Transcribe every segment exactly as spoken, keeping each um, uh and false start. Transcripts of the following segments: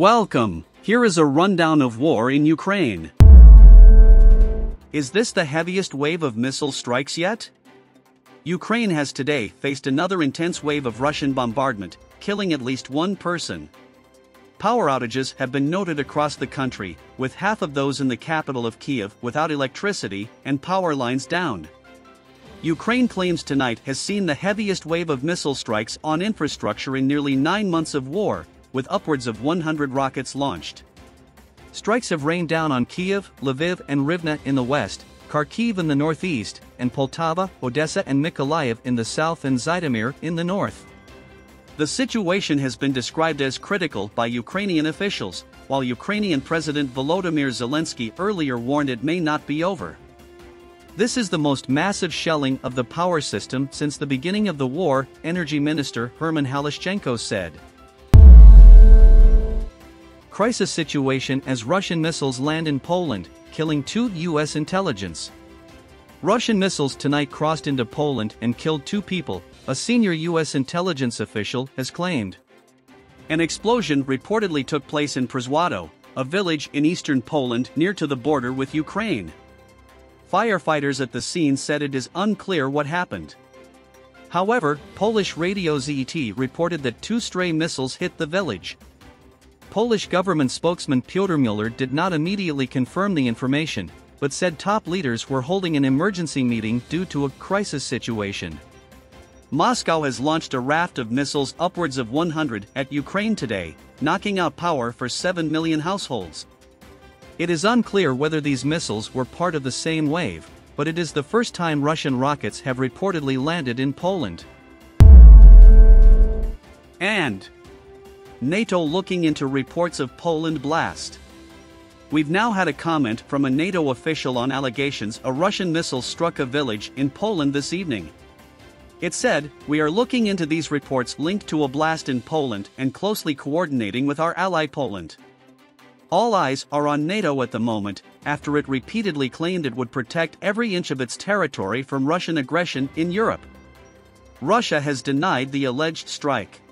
Welcome. Here is a rundown of war in Ukraine. Is this the heaviest wave of missile strikes yet? Ukraine has today faced another intense wave of Russian bombardment, killing at least one person. Power outages have been noted across the country, with half of those in the capital of Kyiv without electricity and power lines down. Ukraine claims tonight has seen the heaviest wave of missile strikes on infrastructure in nearly nine months of war, with upwards of one hundred rockets launched. Strikes have rained down on Kyiv, Lviv and Rivne in the west, Kharkiv in the northeast, and Poltava, Odessa and Mykolaiv in the south and Zytomyr in the north. The situation has been described as critical by Ukrainian officials, while Ukrainian President Volodymyr Zelensky earlier warned it may not be over. This is the most massive shelling of the power system since the beginning of the war, Energy Minister Herman Halushchenko said. Crisis situation as Russian missiles land in Poland, killing two U S intelligence. Russian missiles tonight crossed into Poland and killed two people, a senior U S intelligence official has claimed. An explosion reportedly took place in Przewodow, a village in eastern Poland near to the border with Ukraine. Firefighters at the scene said it is unclear what happened. However, Polish radio Z E T reported that two stray missiles hit the village. Polish government spokesman Piotr Mueller did not immediately confirm the information, but said top leaders were holding an emergency meeting due to a crisis situation. Moscow has launched a raft of missiles upwards of one hundred at Ukraine today, knocking out power for seven million households. It is unclear whether these missiles were part of the same wave, but it is the first time Russian rockets have reportedly landed in Poland. And NATO looking into reports of Poland blast. We've now had a comment from a NATO official on allegations a Russian missile struck a village in Poland this evening. It said, "We are looking into these reports linked to a blast in Poland and closely coordinating with our ally Poland." All eyes are on NATO at the moment, after it repeatedly claimed it would protect every inch of its territory from Russian aggression in Europe. Russia has denied the alleged strike.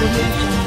Thank you.